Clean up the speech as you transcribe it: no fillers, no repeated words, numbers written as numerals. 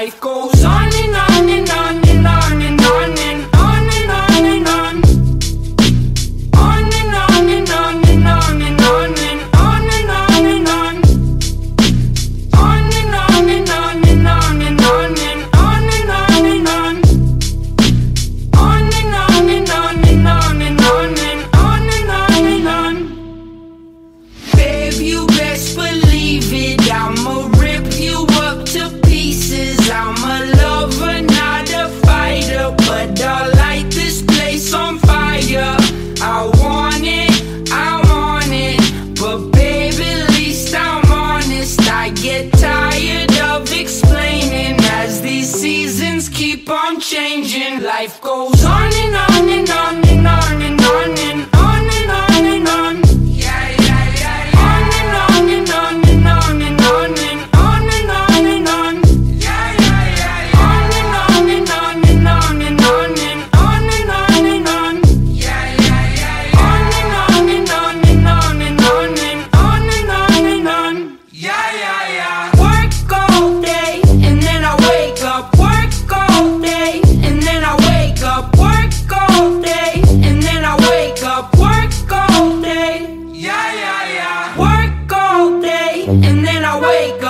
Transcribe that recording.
Life goes on and on and on and on and on and on and on and on. On and on and on and on and on and on and on and on. On and on and on and on and on and on and on and on. On and on and on and on and on and on and on and on. Babe, you best believe it, I'ma rip you up to pieces. I'm a lover, not a fighter, but I'll light this place on fire. I want it, but baby, at least I'm honest. I get tired of explaining as these seasons keep on changing. Life goes on and on and on and on and on and on. Wake up.